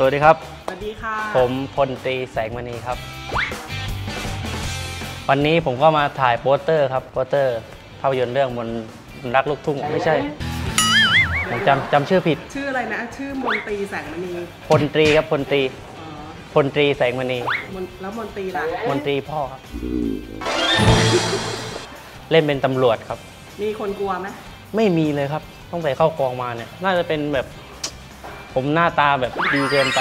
สวัสดีครับสวัสดีค่ะผมพลตรีแสงมณีครับวันนี้ผมก็มาถ่ายโปสเตอร์ครับโปสเตอร์ภาพยนตร์เรื่องมนรักลูกทุ่งไม่ใช่ผมจำชื่อผิดชื่ออะไรนะชื่อมนตรีแสงมณีพลตรีครับพลตรีแสงมณีแล้วมนตรีล่ะมนตรีพ่อครับเล่นเป็นตำรวจครับมีคนกลัวไหมไม่มีเลยครับตั้งแต่เข้ากองมาเนี่ยน่าจะเป็นแบบผมหน้าตาแบบดีเกินไป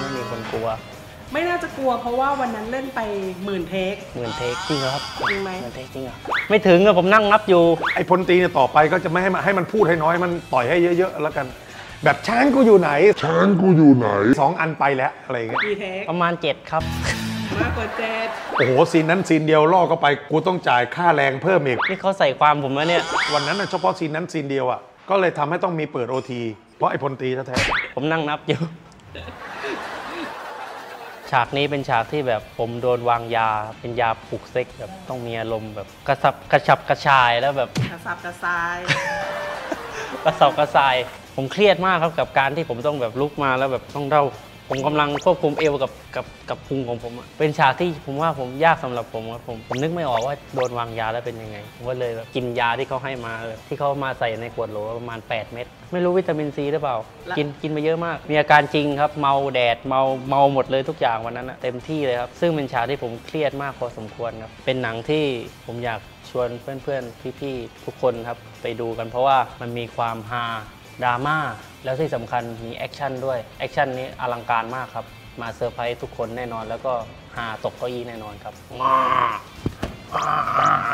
ไม่มีคนกลัวไม่น่าจะกลัวเพราะว่าวันนั้นเล่นไป10,000 เทคจริงครับจริงไหม10,000 เทคจริงครับไม่ถึงอะผมนั่งนับอยู่ไอ้พลตรีเนี่ยต่อไปก็จะไม่ให้มันพูดให้น้อยมันต่อยให้เยอะๆแล้วกันแบบช้างกูอยู่ไหนช้างกูอยู่ไหน2 อันไปแล้วอะไรเงี้ยประมาณ7ครับมากกว่า7โอ้โหซีนนั้นซีนเดียวล่อก็ไปกูต้องจ่ายค่าแรงเพิ่มอีกนี่เขาใส่ความผมแล้วเนี่ยวันนั้นเฉพาะซีนนั้นซีนเดียวอ่ะก็เลยทำให้ต้องมีเปิด OT เพราะไอ้พลตรีแท้ๆผมนั่งนับอยู่ฉากนี้เป็นฉากที่แบบผมโดนวางยาเป็นยาปลุกเซ็กแบบต้องมีอารมณ์แบบกระชับกระชายแล้วแบบกระสับกระซายกระสับกระซายผมเครียดมากครับกับการที่ผมต้องแบบลุกมาแล้วแบบต้องเล่าผมกำลังควบคุมเอวกับพุงของผมเป็นฉากที่ผมว่าผมยากสำหรับผมครับผมนึกไม่ออกว่าโดนวางยาแล้วเป็นยังไงผมก็เลยแบบกินยาที่เขาให้มาแบบที่เขามาใส่ในขวดโหลประมาณ8 เม็ดไม่รู้วิตามินซีหรือเปล่ากินมาเยอะมากมีอาการจริงครับเมาแดดเมาหมดเลยทุกอย่างวันนั้นเต็มที่เลยครับซึ่งเป็นฉากที่ผมเครียดมากพอสมควรครับเป็นหนังที่ผมอยากชวนเพื่อนๆพี่ๆทุกคนครับไปดูกันเพราะว่ามันมีความฮาดราม่าแล้วที่สำคัญมีแอคชั่นด้วยแอคชั่นนี้อลังการมากครับมาเซอร์ไพรส์ทุกคนแน่นอนแล้วก็หาตกเก้าอี้แน่นอนครับ